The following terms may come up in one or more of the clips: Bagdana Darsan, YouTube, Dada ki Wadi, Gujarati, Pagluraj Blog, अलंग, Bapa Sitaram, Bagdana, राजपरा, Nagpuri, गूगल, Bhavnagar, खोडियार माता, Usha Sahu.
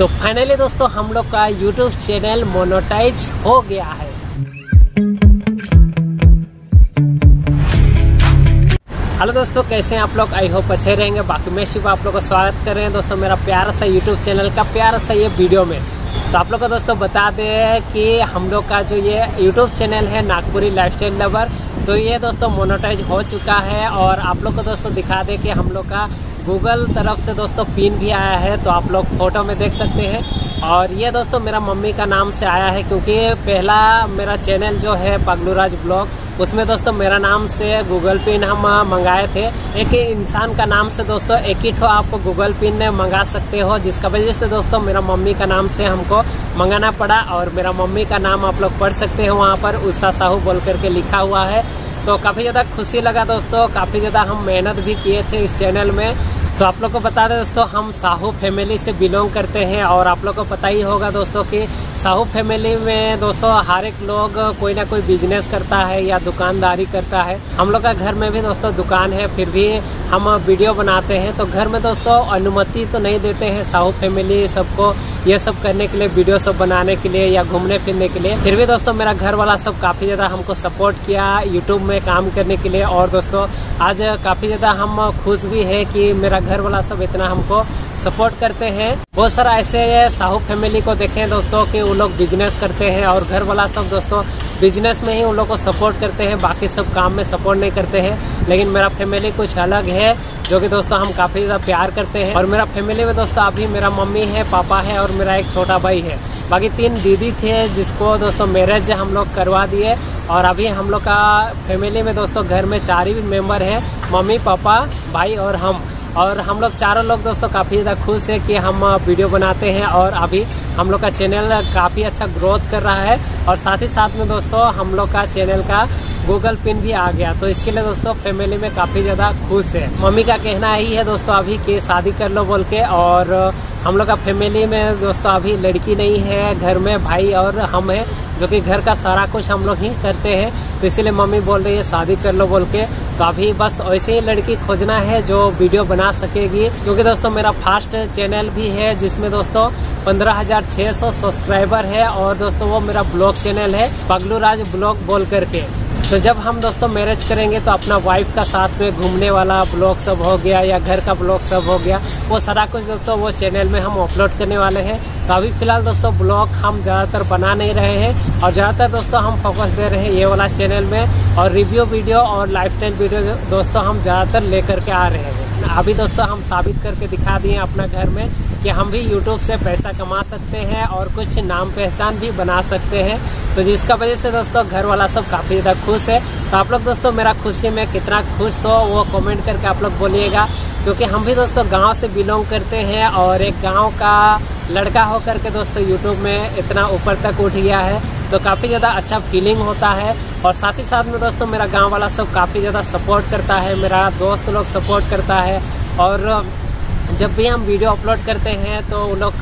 तो फाइनली दोस्तों हम लोग का यूट्यूब चैनल मोनेटाइज हो गया है। हेलो दोस्तों, कैसे हैं आप लोग? आई होप अच्छे रहेंगे। बाकी मैं शिव आप लोग का स्वागत कर रहे हैं दोस्तों मेरा प्यारा सा यूट्यूब चैनल का प्यारा सा ये वीडियो में। तो आप लोग को दोस्तों बता दें कि हम लोग का जो ये यूट्यूब चैनल है नागपुरी लाइफस्टाइल लवर, तो ये दोस्तों मोनेटाइज हो चुका है। और आप लोग को दोस्तों दिखा दें कि हम लोग का गूगल तरफ से दोस्तों पिन भी आया है, तो आप लोग फ़ोटो में देख सकते हैं। और ये दोस्तों मेरा मम्मी का नाम से आया है, क्योंकि पहला मेरा चैनल जो है पगलूराज ब्लॉग, उसमें दोस्तों मेरा नाम से गूगल पिन हम मंगाए थे। एक ही इंसान का नाम से दोस्तों एक ही ठो आप गूगल पिन मंगा सकते हो, जिसका वजह से दोस्तों मेरा मम्मी का नाम से हमको मंगाना पड़ा। और मेरा मम्मी का नाम आप लोग पढ़ सकते हो वहाँ पर, उषा साहू बोल करके लिखा हुआ है। तो काफ़ी ज़्यादा खुशी लगा दोस्तों, काफ़ी ज़्यादा हम मेहनत भी किए थे इस चैनल में। तो आप लोग को बता दें दोस्तों हम साहू फैमिली से बिलोंग करते हैं, और आप लोग को पता ही होगा दोस्तों कि साहू फैमिली में दोस्तों हर एक लोग कोई ना कोई बिजनेस करता है या दुकानदारी करता है। हम लोग का घर में भी दोस्तों दुकान है, फिर भी हम वीडियो बनाते हैं। तो घर में दोस्तों अनुमति तो नहीं देते हैं साहू फैमिली सबको ये सब करने के लिए, वीडियो सब बनाने के लिए या घूमने फिरने के लिए। फिर भी दोस्तों मेरा घर वाला सब काफ़ी ज़्यादा हमको सपोर्ट किया यूट्यूब में काम करने के लिए। और दोस्तों आज काफ़ी ज़्यादा हम खुश भी है कि मेरा घर वाला सब इतना हमको सपोर्ट करते हैं। बहुत सारा ऐसे साहू फैमिली को देखें दोस्तों कि वो लोग बिजनेस करते हैं, और घर वाला सब दोस्तों बिजनेस में ही उन लोग को सपोर्ट करते हैं, बाकी सब काम में सपोर्ट नहीं करते हैं। लेकिन मेरा फैमिली कुछ अलग है, जो कि दोस्तों हम काफ़ी ज़्यादा प्यार करते हैं। और मेरा फैमिली में दोस्तों अभी मेरा मम्मी है, पापा है, और मेरा एक छोटा भाई है। बाकी 3 दीदी थे जिसको दोस्तों मैरिज हम लोग करवा दिए। और अभी हम लोग का फैमिली में दोस्तों घर में 4 ही मेम्बर हैं, मम्मी, पापा, भाई और हम। और हम लोग चारों लोग दोस्तों काफ़ी ज़्यादा खुश है कि हम वीडियो बनाते हैं, और अभी हम लोग का चैनल काफ़ी अच्छा ग्रोथ कर रहा है। और साथ ही साथ में दोस्तों हम लोग का चैनल का गूगल पिन भी आ गया, तो इसके लिए दोस्तों फैमिली में काफ़ी ज़्यादा खुश है। मम्मी का कहना यही है दोस्तों अभी कि शादी कर लो बोल के, और हम लोग का फैमिली में दोस्तों अभी लड़की नहीं है, घर में भाई और हम हैं, जो कि घर का सारा कुछ हम लोग ही करते हैं। तो इसीलिए मम्मी बोल रही है शादी कर लो बोल के। तो अभी बस ऐसे ही लड़की खोजना है जो वीडियो बना सकेगी, क्योंकि दोस्तों मेरा फर्स्ट चैनल भी है जिसमें दोस्तों 15,600 सब्सक्राइबर है। और दोस्तों वो मेरा ब्लॉग चैनल है पगलूराज ब्लॉग बोल करके। तो जब हम दोस्तों मैरिज करेंगे तो अपना वाइफ का साथ में घूमने वाला ब्लॉग सब हो गया या घर का ब्लॉग सब हो गया, वो सारा कुछ दोस्तों वो चैनल में हम अपलोड करने वाले हैं। तो अभी फिलहाल दोस्तों ब्लॉग हम ज़्यादातर बना नहीं रहे हैं, और ज़्यादातर दोस्तों हम फोकस दे रहे हैं ये वाला चैनल में। और रिव्यू वीडियो और लाइफस्टाइल वीडियो दोस्तों हम ज़्यादातर लेकर के आ रहे हैं। अभी दोस्तों हम साबित करके दिखा दिए अपना घर में कि हम भी यूट्यूब से पैसा कमा सकते हैं और कुछ नाम पहचान भी बना सकते हैं। तो जिसका वजह से दोस्तों घर वाला सब काफ़ी ज़्यादा खुश है। तो आप लोग दोस्तों मेरा खुशी में कितना खुश हो वो कमेंट करके आप लोग बोलिएगा, क्योंकि हम भी दोस्तों गांव से बिलोंग करते हैं, और एक गांव का लड़का होकर के दोस्तों यूट्यूब में इतना ऊपर तक उठ गया है, तो काफ़ी ज़्यादा अच्छा फीलिंग होता है। और साथ ही साथ में दोस्तों मेरा गाँव वाला सब काफ़ी ज़्यादा सपोर्ट करता है, मेरा दोस्त लोग सपोर्ट करता है। और जब भी हम वीडियो अपलोड करते हैं तो वो लोग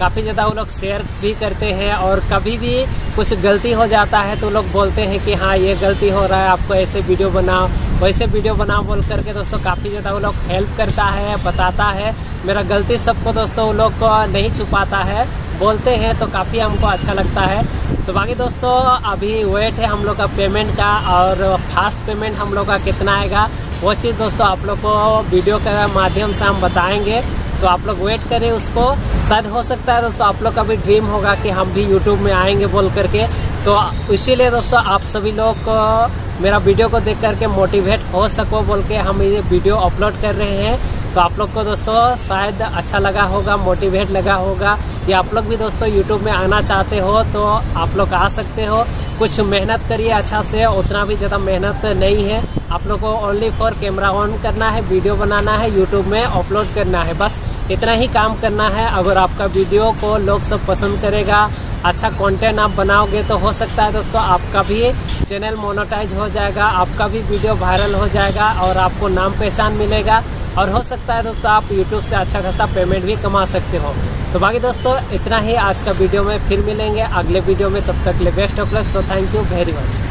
काफ़ी ज़्यादा वो लोग शेयर भी करते हैं। और कभी भी कुछ गलती हो जाता है तो वो लोग बोलते हैं कि हाँ ये गलती हो रहा है, आपको ऐसे वीडियो बनाओ वैसे वीडियो बनाओ बोल करके दोस्तों काफ़ी ज़्यादा वो लोग हेल्प करता है, बताता है। मेरा गलती सबको दोस्तों वो लोग को नहीं छुपाता है, बोलते हैं, तो काफ़ी हमको अच्छा लगता है। तो बाकी दोस्तों अभी वेट है हम लोग का पेमेंट का, और फास्ट पेमेंट हम लोग का कितना आएगा वो चीज़ दोस्तों आप लोग को वीडियो के माध्यम से हम बताएंगे। तो आप लोग वेट करें उसको, शायद हो सकता है दोस्तों आप लोग का भी ड्रीम होगा कि हम भी यूट्यूब में आएंगे बोल करके। तो इसीलिए दोस्तों आप सभी लोग मेरा वीडियो को देख करके मोटिवेट हो सको बोल के हम ये वीडियो अपलोड कर रहे हैं। तो आप लोग को दोस्तों शायद अच्छा लगा होगा, मोटिवेट लगा होगा, या आप लोग भी दोस्तों यूट्यूब में आना चाहते हो तो आप लोग आ सकते हो। कुछ मेहनत करिए अच्छा से, उतना भी ज़्यादा मेहनत नहीं है। आप लोग को ओनली फॉर कैमरा ऑन करना है, वीडियो बनाना है, यूट्यूब में अपलोड करना है, बस इतना ही काम करना है। अगर आपका वीडियो को लोग सब पसंद करेगा, अच्छा कंटेंट आप बनाओगे, तो हो सकता है दोस्तों आपका भी चैनल मोनेटाइज हो जाएगा, आपका भी वीडियो वायरल हो जाएगा, और आपको नाम पहचान मिलेगा, और हो सकता है दोस्तों आप यूट्यूब से अच्छा खासा पेमेंट भी कमा सकते हो। तो बाकी दोस्तों इतना ही आज का वीडियो में, फिर मिलेंगे अगले वीडियो में। तब तक के लिए best of luck. So thank you very much.